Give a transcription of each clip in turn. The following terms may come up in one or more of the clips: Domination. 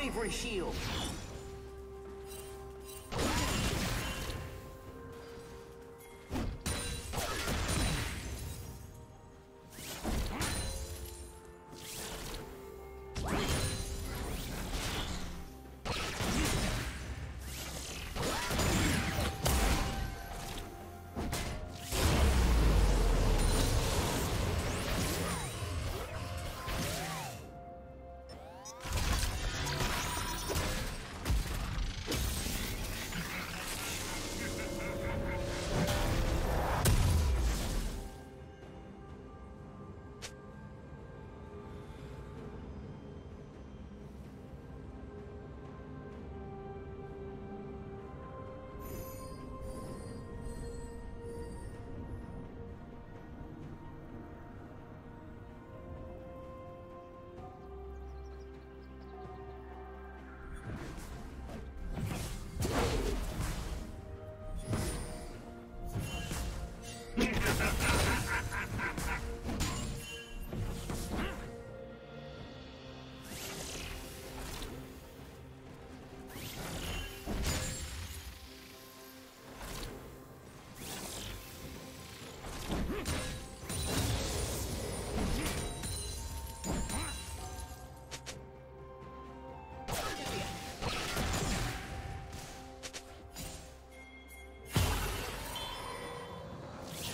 Bravery Shield.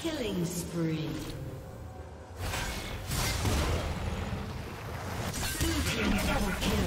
Killing spree. Double kill.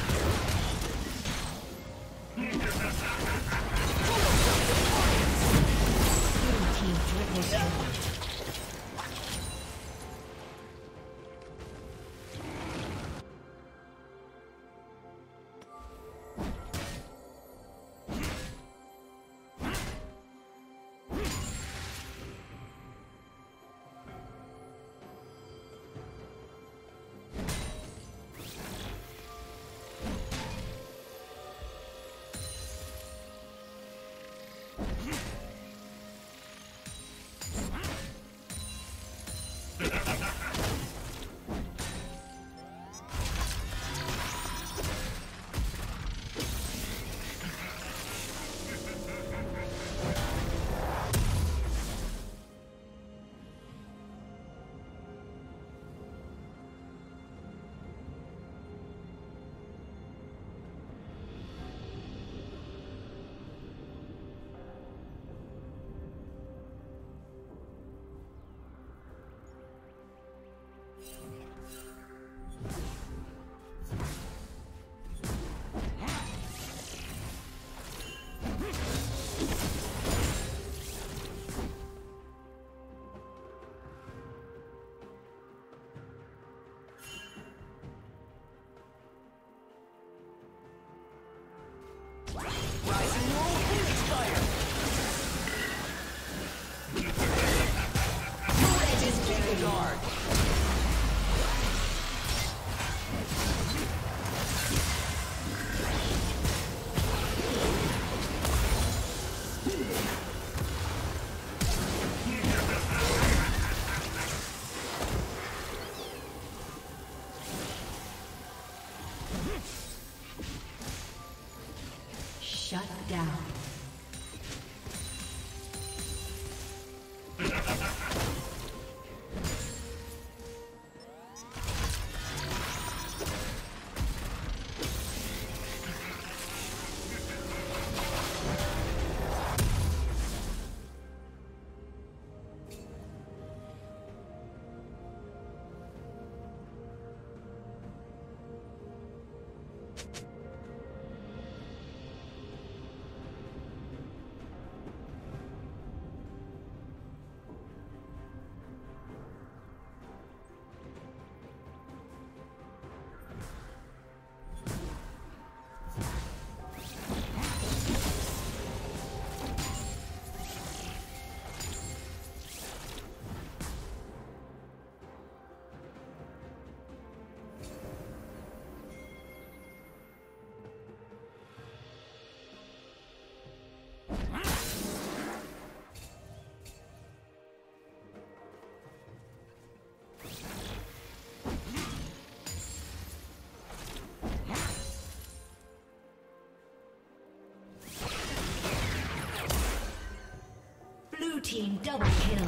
Blue team triple kill. Shut down. Team double kill.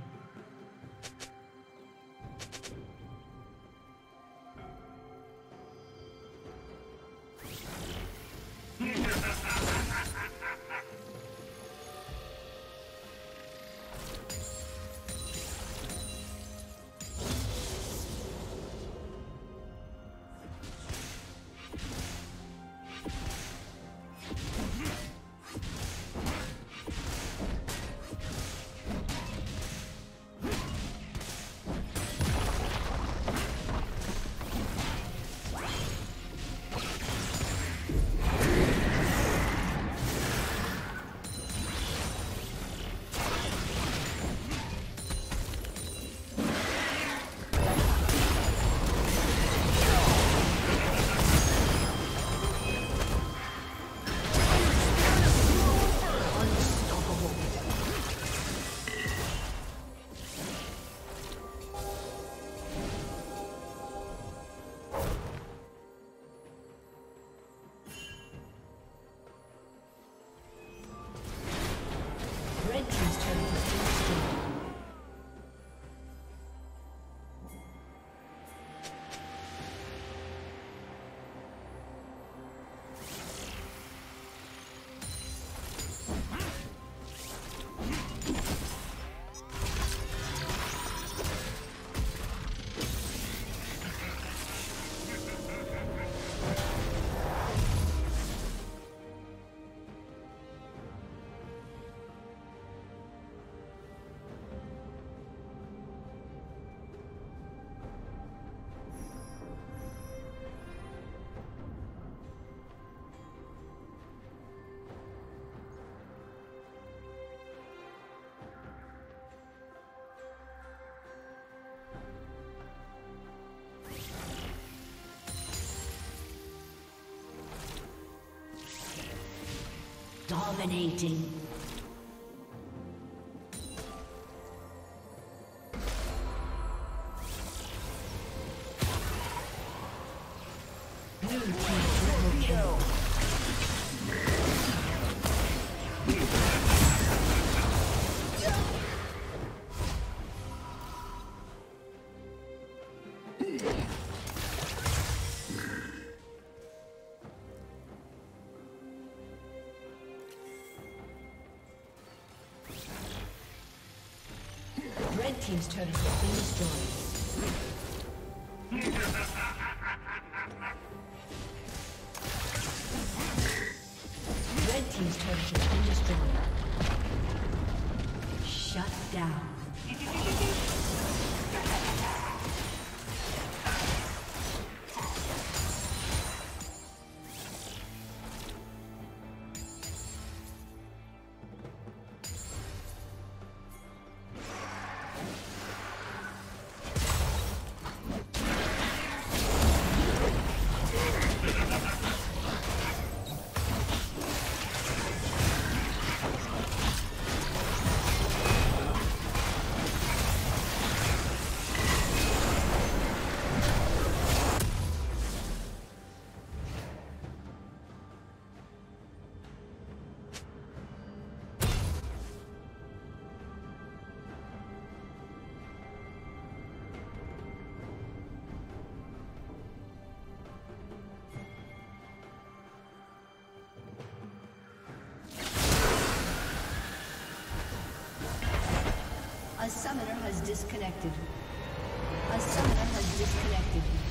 Dominating. Blue team triple kill. Team's turret has been destroyed. A summoner has disconnected.